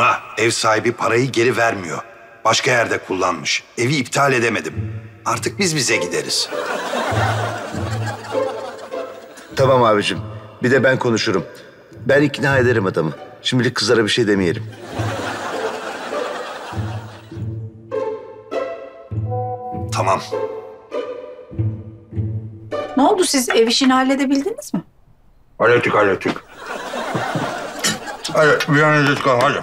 Tuna, ev sahibi parayı geri vermiyor. Başka yerde kullanmış. Evi iptal edemedim. Artık biz bize gideriz. Tamam abicim. Bir de ben konuşurum. Ben ikna ederim adamı. Şimdilik kızlara bir şey demeyelim. Tamam. Ne oldu? Siz ev işini halledebildiniz mi? Hallettik. Hadi bir an önce çıkalım, hadi.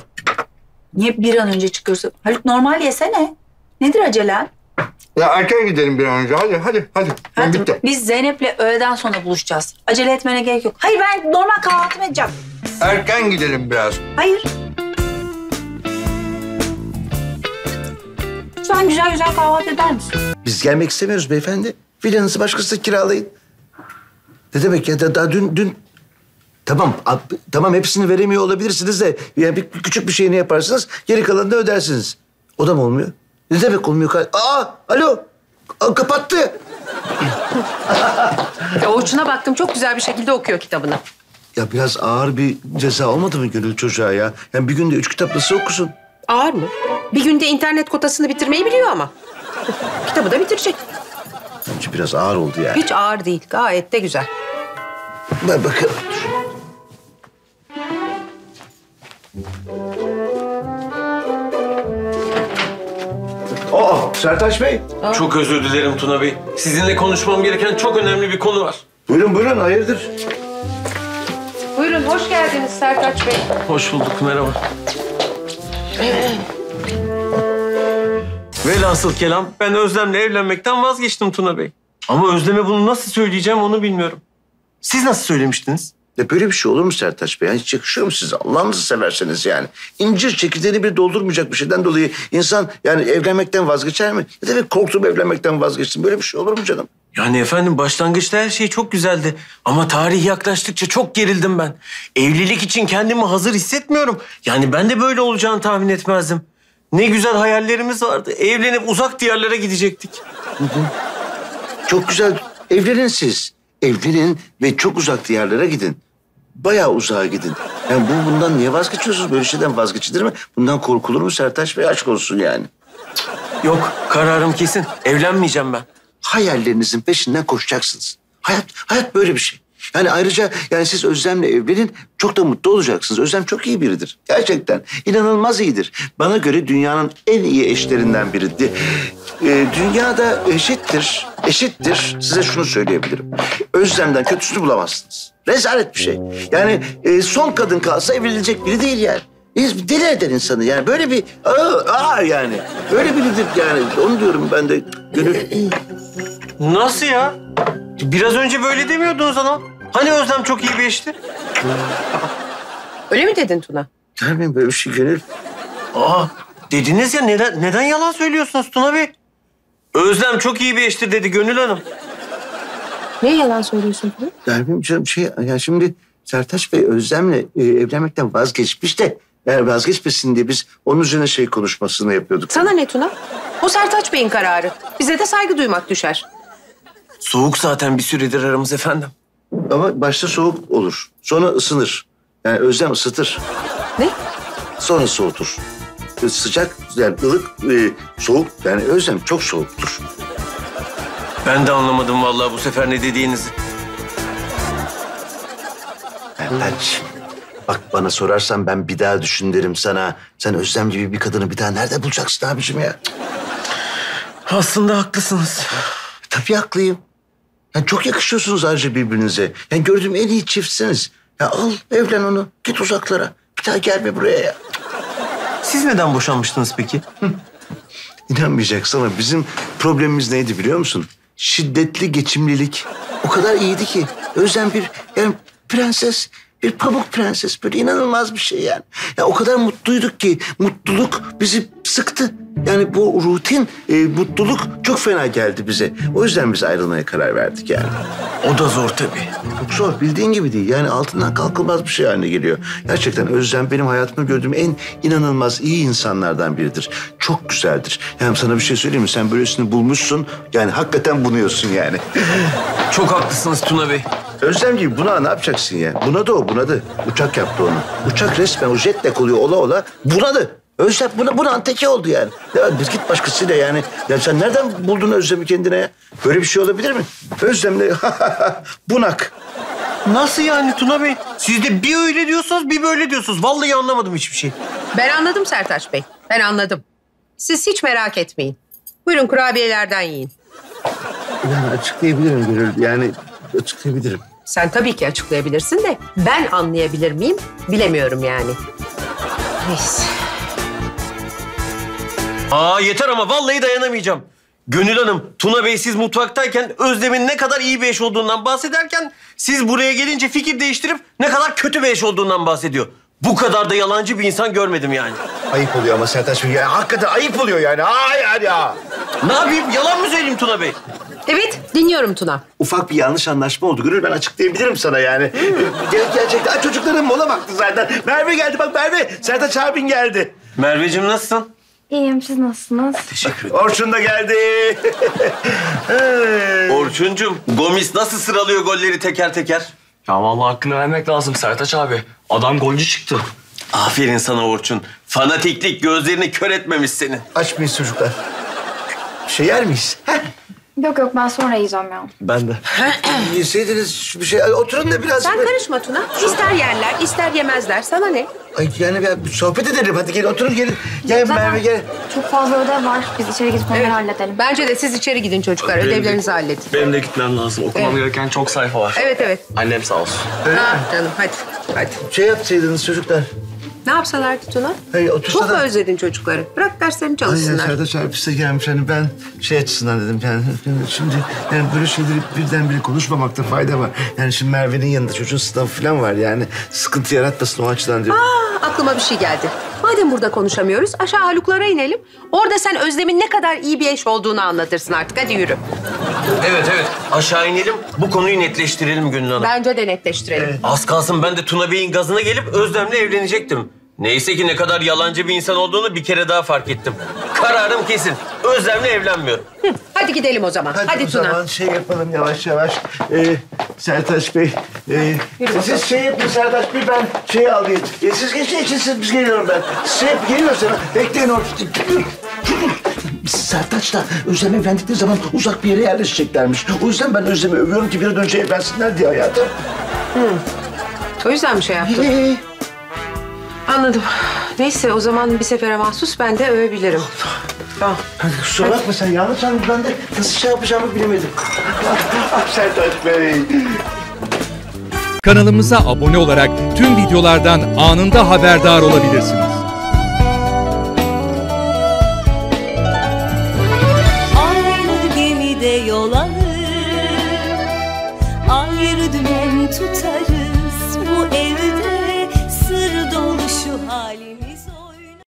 Niye bir an önce çıkıyorsun? Haluk normal yesene. Nedir acelen? Ya erken gidelim bir an önce. Hadi. Hadi biz Zeynep'le öğleden sonra buluşacağız. Acele etmene gerek yok. Hayır, ben normal kahvaltımı edeceğim. Erken gidelim biraz. Hayır. Lütfen güzel güzel kahvaltı eder misin? Biz gelmek istemiyoruz beyefendi. Villanızı başkası kiralayın. Ne demek ya? Daha dün... Tamam hepsini veremiyor olabilirsiniz de... Yani küçük bir şeyini yaparsınız, geri kalanını ödersiniz. O da mı olmuyor? Ne demek olmuyor? Alo! Kapattı! Orçun'a baktım, çok güzel bir şekilde okuyor kitabını. Ya biraz ağır bir ceza olmadı mı Gönül çocuğa ya? Yani bir günde 3 kitap nasıl okusun? Ağır mı? Bir günde internet kotasını bitirmeyi biliyor ama. Kitabı da bitirecek. Bence biraz ağır oldu yani. Hiç ağır değil, gayet de güzel. Ben bakalım. Sertaç Bey. Aa. Çok özür dilerim Tuna Bey. Sizinle konuşmam gereken çok önemli bir konu var. Buyurun, hayırdır? Buyurun, hoş geldiniz Sertaç Bey. Hoş bulduk, merhaba. Velhasıl kelam, ben Özlem'le evlenmekten vazgeçtim Tuna Bey. Ama Özlem'e bunu nasıl söyleyeceğim onu bilmiyorum. Siz nasıl söylemiştiniz? Ya böyle bir şey olur mu Sertaç Bey? Yani hiç yakışıyor mu size? Allah'ınızı severseniz yani. İncir çekirdeğini bir doldurmayacak bir şeyden dolayı insan yani evlenmekten vazgeçer mi? Ne demek korktum evlenmekten vazgeçtim? Böyle bir şey olur mu canım? Yani efendim başlangıçta her şey çok güzeldi. Ama tarih yaklaştıkça çok gerildim ben. Evlilik için kendimi hazır hissetmiyorum. Yani ben de böyle olacağını tahmin etmezdim. Ne güzel hayallerimiz vardı. Evlenip uzak diyarlara gidecektik. Çok güzel. Evlenin siz. Evlenin ve çok uzak diyarlara gidin. Bayağı uzağa gidin. Yani bundan niye vazgeçiyorsunuz? Böyle şeyden vazgeçilir mi? Bundan korkulur mu Sertaç Bey? Aşk olsun yani. Yok, kararım kesin. Evlenmeyeceğim ben. Hayallerinizin peşinden koşacaksınız. Hayat böyle bir şey. Yani ayrıca yani siz Özlem'le evlenin, çok da mutlu olacaksınız. Özlem çok iyi biridir. Gerçekten. İnanılmaz iyidir. Bana göre dünyanın en iyi eşlerinden biridir. Dünyada eşittir. Size şunu söyleyebilirim. Özlem'den kötüsünü bulamazsınız. Rezalet bir şey. Yani son kadın kalsa evlenecek biri değil yani. Deli eder insanı yani. Böyle bir yani. Böyle biridir yani. Onu diyorum ben de Gönül. Nasıl ya? Biraz önce böyle demiyordunuz ama. Hani Özlem çok iyi bir eşti? Öyle mi dedin Tuna? Der miyim böyle bir şey Gönül? Dediniz ya, neden yalan söylüyorsunuz Tuna Bey? Özlem çok iyi bir eştir dedi Gönül Hanım. Niye yalan söylüyorsun Tuna? Der miyim canım ya şimdi Sertaç Bey Özlem'le evlenmekten vazgeçmiş de... Yani vazgeçmesin diye biz onun üzerine konuşmasını yapıyorduk. Sana ne Tuna? O Sertaç Bey'in kararı. Bize de saygı duymak düşer. Soğuk zaten bir süredir aramız efendim. Ama başta soğuk olur. Sonra ısınır. Yani Özlem ısıtır. Ne? Sonra soğutur. Sıcak, yani ılık, soğuk. Yani Özlem çok soğuktur. Ben de anlamadım vallahi bu sefer ne dediğinizi. Sertaç, bak bana sorarsan ben bir daha düşün derim sana. Sen Özlem gibi bir kadını bir daha nerede bulacaksın abiciğim ya? Aslında haklısınız. Tabii haklıyım. Yani çok yakışıyorsunuz ayrıca birbirinize. Yani gördüğüm en iyi çiftsiniz. Ya al evlen onu, git uzaklara. Bir daha gelme buraya ya. Siz neden boşanmıştınız peki? İnanmayacaksın ama bizim problemimiz neydi biliyor musun? Şiddetli geçimlilik. O kadar iyiydi ki. Özlem yani prenses, bir pamuk prenses. Böyle inanılmaz bir şey yani. Ya o kadar mutluyduk ki mutluluk bizi sıktı. Yani bu rutin mutluluk çok fena geldi bize. O yüzden biz ayrılmaya karar verdik yani. O da zor tabii. Çok zor, bildiğin gibi değil. Yani altından kalkılmaz bir şey haline geliyor. Gerçekten Özlem benim hayatımda gördüğüm en inanılmaz iyi insanlardan biridir. Çok güzeldir. Yani sana bir şey söyleyeyim mi? Sen böylesini bulmuşsun. Yani hakikaten bunuyorsun yani. Çok haklısınız Tuna Bey. Özlemciğim buna ne yapacaksın ya? Bunadı o, bunadı. Uçak yaptı onu. Uçak resmen o jetle oluyor ola ola bunadı. Özlem buna anteki oldu yani. Ya biz git başkasıyla yani. Ya sen nereden buldun Özlem'i kendine ya? Böyle bir şey olabilir mi? Özlem'le bunak. Nasıl yani Tuna Bey? Siz de bir öyle diyorsunuz, bir böyle diyorsunuz. Vallahi anlamadım hiçbir şey. Ben anladım Sertaç Bey. Ben anladım. Siz hiç merak etmeyin. Buyurun kurabiyelerden yiyin. Yani açıklayabilirim Gönül. Yani açıklayabilirim. Sen tabii ki açıklayabilirsin de ben anlayabilir miyim? Bilemiyorum yani. Neyse. Aa yeter ama vallahi dayanamayacağım. Gönül Hanım, Tuna Bey siz mutfaktayken Özlem'in ne kadar iyi bir eş olduğundan bahsederken siz buraya gelince fikir değiştirip ne kadar kötü bir eş olduğundan bahsediyor. Bu kadar da yalancı bir insan görmedim yani. Ayıp oluyor ama Sertaç Bey ya, hakikaten ayıp oluyor yani. Hayır ya. Ne yapayım? Yalan mı söyleyeyim Tuna Bey? Evet, dinliyorum Tuna. Ufak bir yanlış anlaşma oldu Gönül. Ben açıklayabilirim sana yani. Gerçekten çocukların mola baktı zaten. Merve geldi bak Merve. Sertaç abin geldi. Merveciğim nasılsın? İyiyim, siz nasılsınız? Teşekkür ederim. Orçun da geldi. Orçuncum, Gomis nasıl sıralıyor golleri teker teker? Ya vallahi hakkını vermek lazım Sertaç abi. Adam golcü çıktı. Aferin sana Orçun. Fanatiklik gözlerini kör etmemiş seni. Aç mıyız çocuklar? Şey yer miyiz? Heh. Yok yok, ben sonra yiyeceğim ya. Ben de. Yeseydiniz bir şey, oturun da biraz. Sen karışma Tuna. İster yerler, ister yemezler. Sana ne? Ay yani bir sohbet edelim. Hadi gelin, oturun gelin. Gelin Merve gelin. Çok fazla ödev var. Biz içeri gidip onları halledelim. Bence de siz içeri gidin çocuklar. Ödevlerinizi halledin. Benim de gitmem lazım. Okumam gereken çok sayfa var. Evet evet. Annem sağ olsun. Ha canım hadi. Hadi. Şey yapsaydınız çocuklar. Ne yapsalardı Tuna? Hayır, çok da özledin çocukları. Bırak derslerini çalışsınlar. Hayır, Sertaç abi size gelmiş. Hani ben şey açısından dedim yani. Şimdi yani böyle şeyleri birdenbire konuşmamakta fayda var. Yani şimdi Merve'nin yanında çocuğun sınavı falan var yani. Sıkıntı yaratmasın o açıdan diyorum. Aa, aklıma bir şey geldi. Madem burada konuşamıyoruz aşağı Haluklara inelim. Orada sen Özlem'in ne kadar iyi bir eş olduğunu anlatırsın artık. Hadi yürü. Evet evet aşağı inelim. Bu konuyu netleştirelim Gönül Hanım. Bence de netleştirelim. Evet. Az kalsın ben de Tuna Bey'in gazına gelip Özlem'le evlenecektim. Neyse ki ne kadar yalancı bir insan olduğunu bir kere daha fark ettim. Kararım kesin. Özlem'le evlenmiyorum. Hı, hadi gidelim o zaman. Hadi Tuna. O zaman şey yapalım yavaş yavaş. Sertaç Bey. Siz şey yapın Sertaç Bey, ben şeyi alayım. Siz geçin için biz geliyorum ben. Siz hep geliyorsunuz. Bekleyin orada. Sertaç'la Özlem evlendikleri zaman uzak bir yere yerleşeceklermiş. O yüzden ben Özlem'i övüyorum ki bir an önce evlensinler diye hayatım. Hı. O yüzden bir şey yaptım. Anladım. Neyse o zaman bir sefere mahsus ben de övebilirim. Tamam. Kusura bakma sen yanlış anladın. Ben de nasıl şey yapacağımı bilemedim. Sertaç Bey. Kanalımıza abone olarak tüm videolardan anında haberdar olabilirsiniz. Aynı gemide yol alır, ayrı dümen tutarız.